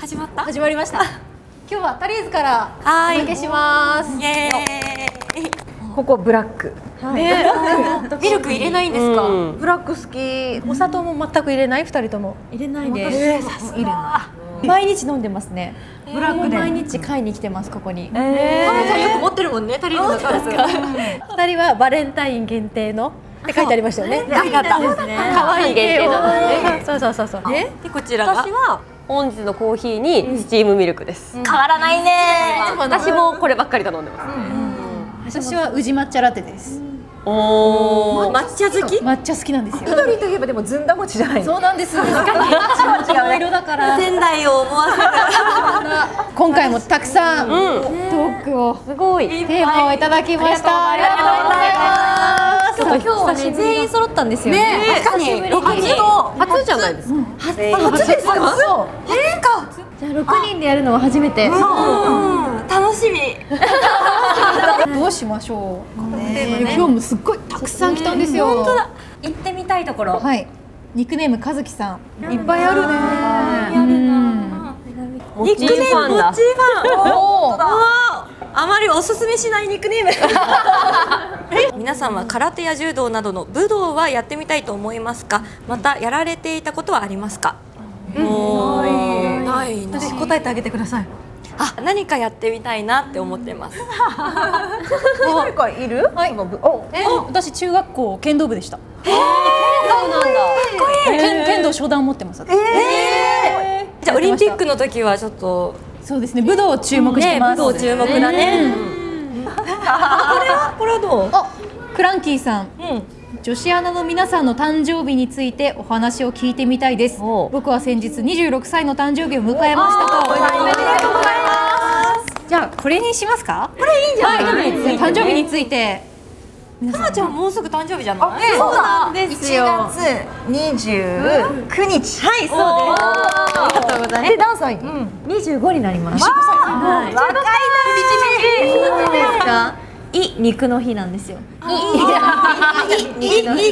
始まった？始まりました。今日はタリーズからお届けします。イエーイ。ここブラック。ミルク入れないんですか？ブラック好き。お砂糖も全く入れない？二人とも入れないです。入れない。毎日飲んでますね。ブラックで毎日買いに来てますここに。花ちゃんよく持ってるもんねタリーズのカラス。二人はバレンタイン限定の。って書いてありましたよね。可愛い限定の。そうそうそうそう。でこちらが私は本日のコーヒーにスチームミルクです。変わらないね。私もこればっかり頼んでます。私は宇治抹茶ラテです。おお。抹茶好き？抹茶好きなんですよ。緑といえばでもずんだ餅じゃない。そうなんです。確かに。違う色だから。仙台を思わせる。今回もたくさんトークをすごいテーマをいただきました。ありがとうございます。今日はね全員揃ったんですよね。確かに初じゃないですか。初ですか？じゃあ6人でやるのは初めて。楽しみ。どうしましょう。今日もすっごいたくさん来たんですよ。本当だ。行ってみたいところ。はい。ニックネームかずきさん。いっぱいあるね。ニックネームぼっちファン。おお。あまりおすすめしないニックネーム皆さんは空手や柔道などの武道はやってみたいと思いますか？またやられていたことはありますか？ないな。私答えてあげてください。あ、何かやってみたいなって思ってます。誰かいる？はい。私中学校剣道部でした。剣道なんだ。かっこいい。剣道初段持ってます。じゃあオリンピックの時はちょっと。そうですね。武道を注目してます。武道注目だね。これはどう？あ、クランキーさん。女子アナの皆さんの誕生日についてお話を聞いてみたいです。僕は先日26歳の誕生日を迎えましたと。おめでとうございます。じゃあこれにしますか？これいいんじゃない？誕生日について。かなちゃんもうすぐ誕生日じゃない？そうなんですよ。1月29日。はい、そうです。ありがとうございます。何歳？25になります。若いな。ですか？肉の日なんですよ。い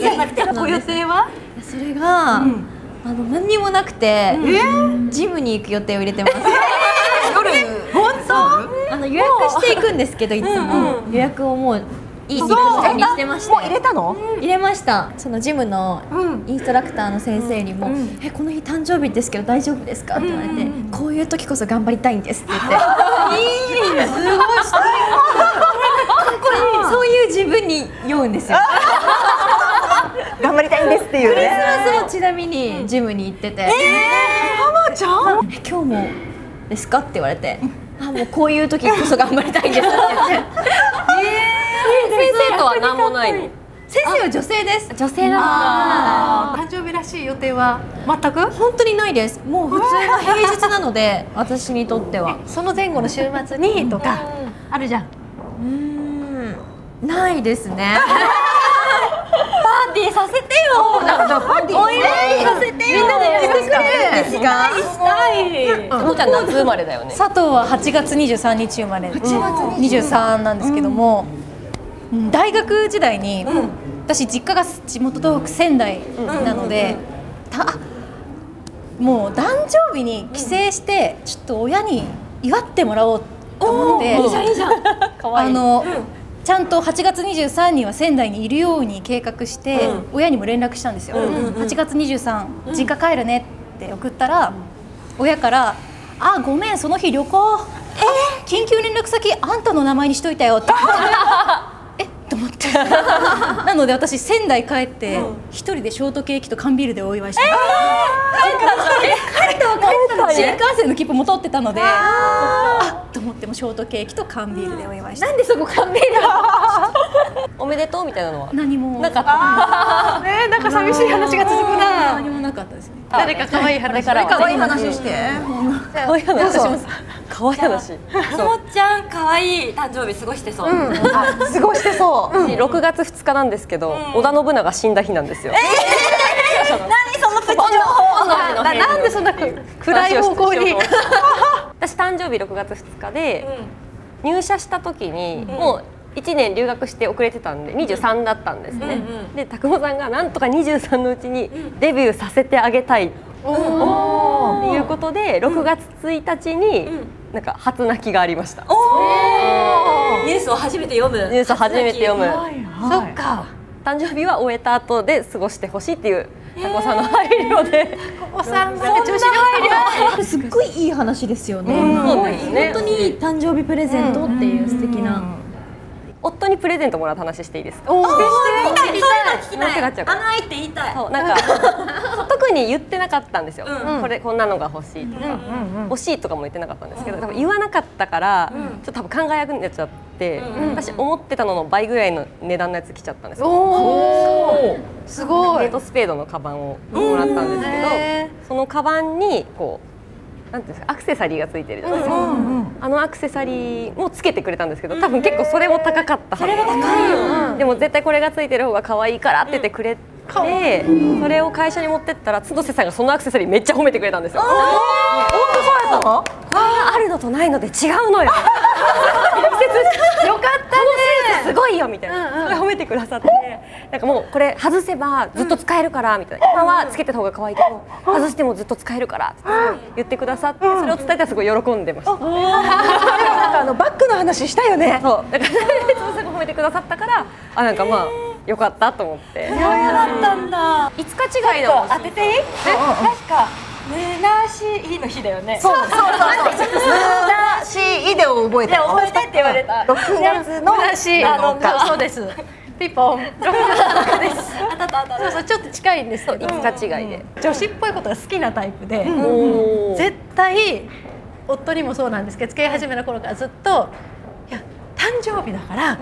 じゃなくてご予定は？それが何にもなくてジムに行く予定を入れてます。夜本当？予約していくんですけどいつも予約をもう。いい肉の日にしてまして、もう入れたの？入れました。そのジムのインストラクターの先生にもこの日誕生日ですけど大丈夫ですかって言われて、こういう時こそ頑張りたいんですって言って、すごい素敵。そういう自分に酔うんですよ。頑張りたいんですっていうね。クリスマスもちなみにジムに行ってて、ハマちゃん？今日もですかって言われて、あもうこういう時こそ頑張りたいんですって言って。先生とは何もないの？先生は女性です。女性なんだ。誕生日らしい予定は全く？本当にないです。もう普通の平日なので、私にとっては。その前後の週末にとかあるじゃん。ないですね。パーティーさせてよ。お祝いさせてよ。みんなでやってくれるんですか？したい。ともちゃん夏生まれだよね。佐藤は8月23日生まれ。8月23なんですけども。大学時代に私実家が地元東北仙台なのでもう誕生日に帰省してちょっと親に祝ってもらおうと思ってちゃんと8月23日は仙台にいるように計画して親にも連絡したんですよ。8月23実家帰るねって送ったら親から「あごめんその日旅行緊急連絡先あんたの名前にしといたよ」って。と思ってなので私仙台帰って一人でショートケーキと缶ビールでお祝いして帰った新幹線の切符も取ってたのであっと思ってもショートケーキと缶ビールでお祝いしてなんでそこ缶ビールおめでとうみたいなのは何もなかったね。なんか寂しい話が続くな。何もなかったですね。誰か可愛い話して可愛い話します。可愛い話。ともちゃん可愛い誕生日過ごしてそう。過ごしてそう。6月2日なんですけど、織田信長死んだ日なんですよ。何そのプチ情報。なんでそんな暗い方向に。私誕生日6月2日で入社した時にもう。1年留学して遅れてたんで23だったんですね。で拓保さんがなんとか23のうちにデビューさせてあげたい。おおということで6月1日になんか初泣きがありました。ニュースを初めて読む。ニュースを初めて読む。そっか。誕生日は終えた後で過ごしてほしいっていうタコさんの配慮で。タコさんが女子の配慮。すっごいいい話ですよね。本当にいい誕生日プレゼントっていう素敵な。夫にプレゼントもらった話していいですか？そういうの聞きたい。甘いって言いたい。そう、なんか特に言ってなかったんですよ。これこんなのが欲しいとか欲しいとかも言ってなかったんですけど、多分言わなかったからちょっと多分考えなくなっちゃって、私思ってたのの倍ぐらいの値段のやつ来ちゃったんですよ。すごい。デートスペードのカバンをもらったんですけど、そのカバンにこう。なんていうんですか、アクセサリーがついてるじゃないですか。あのアクセサリーもつけてくれたんですけど、多分結構それも高かったはず。それは高いよ。でも絶対これがついてる方が可愛いからって言ってくれて、それを会社に持ってったら角瀬さんがそのアクセサリーめっちゃ褒めてくれたんですよ。本当そうですか？あるのとないので違うのよ。よかったね。すごいよみたいな。褒めてくださって、なんかもうこれ外せばずっと使えるからみたいな。今はつけてた方が可愛いけど、外してもずっと使えるからって言ってくださって、それを伝えたらすごい喜んでました。なんかバッグの話したよね。そう。だからすごい褒めてくださったから、あなんかまあ良かったと思って。そうだったんだ。5日違いだもん。当てていい？確か。むなしいの日だよね。そうそうそう。むなしいでを覚えて。覚えてって言われた。6月のむなしいの日。そうです。ピポン。6月です。あたたあた。そうそう、ちょっと近いんですけど。5日違いで。女子っぽいことが好きなタイプで、絶対夫にもそうなんですけど、付き合い始めの頃からずっといや誕生日だから。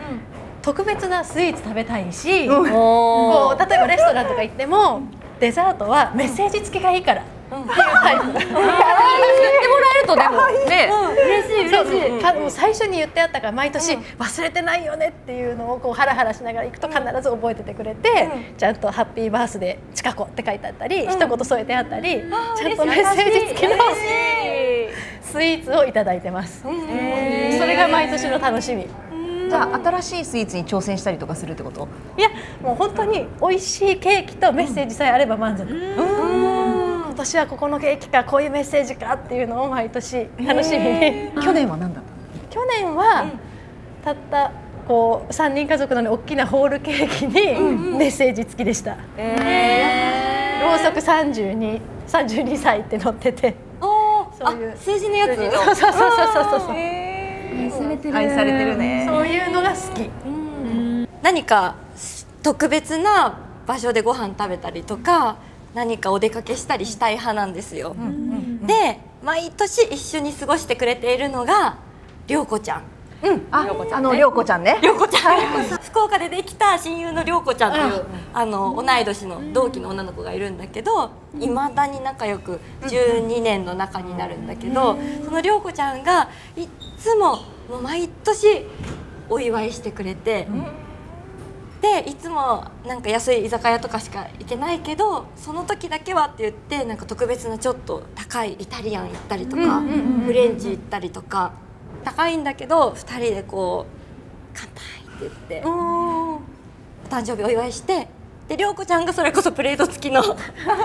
特別なスイーツ食べたいし、こう例えばレストランとか行ってもデザートはメッセージ付きがいいから。っていうタイプ。言ってもらえるとでもね、嬉しい嬉しい。もう最初に言ってあったから毎年忘れてないよねっていうのをこうハラハラしながら行くと必ず覚えててくれて、ちゃんとハッピーバースデーちかこって書いてあったり、一言添えてあったり、ちゃんとメッセージ付きのスイーツをいただいてます。それが毎年の楽しみ。じゃあ新しいスイーツに挑戦したりとかするってこと？いや、もう本当に美味しいケーキとメッセージさえあれば満足。今年はここのケーキかこういうメッセージかっていうのを毎年楽しみに。去年は何だったの？去年はたったこう3人家族の大きなホールケーキにメッセージ付きでした。ろうそく32歳って載ってて、そういう数字のやつ。そう。愛されてるね。そういうのが好き。何か特別な場所でご飯食べたりとか、何かお出かけしたりしたい派なんですよ。で、毎年一緒に過ごしてくれているのがりょうこちゃん。あのりょうこちゃんね。りょうこちゃん。福岡でできた親友のりょうこちゃんという同い年の同期の女の子がいるんだけど、いまだに仲良く12年の中になるんだけど、そのりょうこちゃんがいつも。もう毎年お祝いしてくれて、でいつもなんか安い居酒屋とかしか行けないけど、その時だけはって言ってなんか特別なちょっと高いイタリアン行ったりとかフレンチ行ったりとか、高いんだけど2人でこう乾杯って言ってお誕生日お祝いして、で涼子ちゃんがそれこそプレート付きの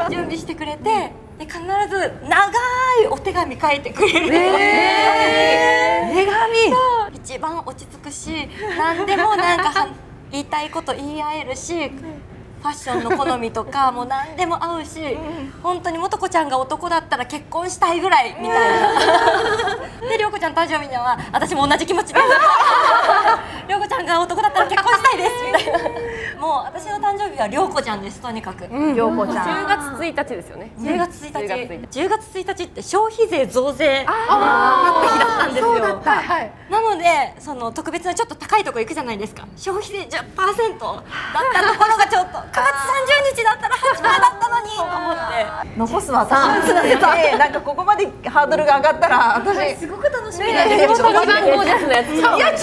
準備してくれて。で必ず長いお手紙書いてくれる。手紙一番落ち着くし、何でもなんか言いたいこと言い合えるし、ファッションの好みとかも何でも合うし、本当にもとこちゃんが男だったら結婚したいぐらいみたいな。でりょうこちゃん誕生日には私も同じ気持ちですりょうこちゃんが男だったら結婚したいですみたいな。もう私の誕生日はりょうこちゃんです。とにかくりょうこちゃん。10月1日ですよね。10月1日。10月1日って消費税増税なった日だったんですよ。そうだった。はい。なのでその特別なちょっと高いとこ行くじゃないですか。消費税 10% だったところがちょっと9月30日だったら8%だったのにと思って。残すは3。なんかここまでハードルが上がったら私すごく楽しみです。番号ですね。いやちょっと待ってこれ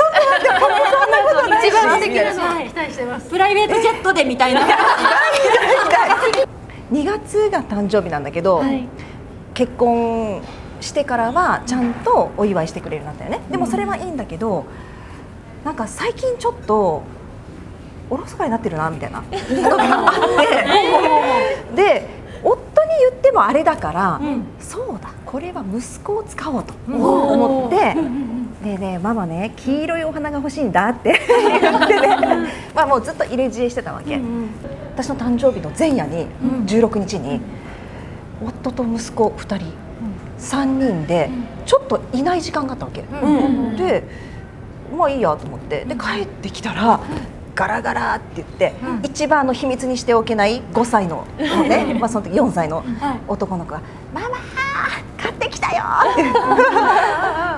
そんなことないし。一番できるの期待してます。プライベートジェットでみたいな。2月が誕生日なんだけど、はい、結婚してからはちゃんとお祝いしてくれるようになったよね。でもそれはいいんだけど、なんか最近ちょっとおろそかになってるなみたいなのがあって、で夫に言ってもあれだから、うん、そうだこれは息子を使おうと思って「でねママね黄色いお花が欲しいんだ」って言ってねまあもうずっと入れ知恵してたわけ。私の誕生日の前夜に16日に夫と息子2人3人でちょっといない時間があったわけで、まあいいやと思ってで帰ってきたらガラガラって言って一番の秘密にしておけない5歳のねまあその時4歳の男の子が「ママ買ってきたよ」っ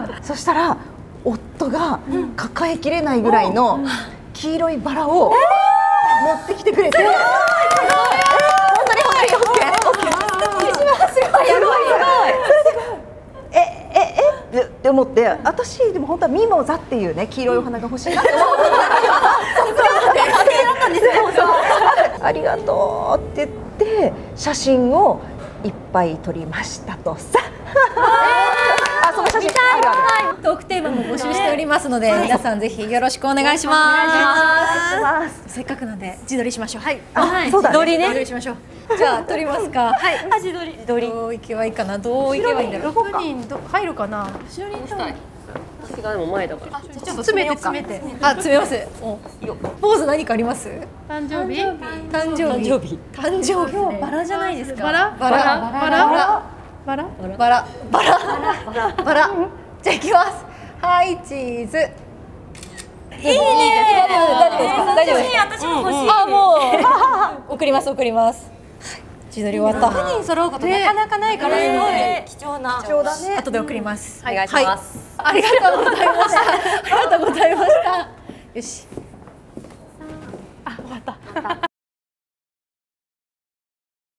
てそしたら夫が抱えきれないぐらいの黄色いバラを持ってきてくれて。って思って私でも本当はミモザっていうね黄色いお花が欲しいなって思ってありがとうって言って写真をいっぱい撮りましたとさ。あ、その写真ある。トークテーマも募集しておりますので皆さんぜひよろしくお願いします。せっかくなんで自撮りしましょう。はい。あ、そうだね。撮りね。自撮りしましょう。じゃあ撮りますか。はい。あ、自撮り。どう行けばいいかな。どう行けばいいんだろう。6人入るかな。後ろに行った。私がでも前だから。ちょっと詰めて。あ、詰めます。ポーズ何かあります？誕生日。誕生日。今日バラじゃないですか。バラ。じゃあ行きます。はいチーズ。いいね。大丈夫です。私も欲しい。あもう送ります。自撮り終わった。6人揃うことなかなかないからすごい貴重な。貴重だね。後で送ります。お願いします。ありがとうございました。よし。あ終わった。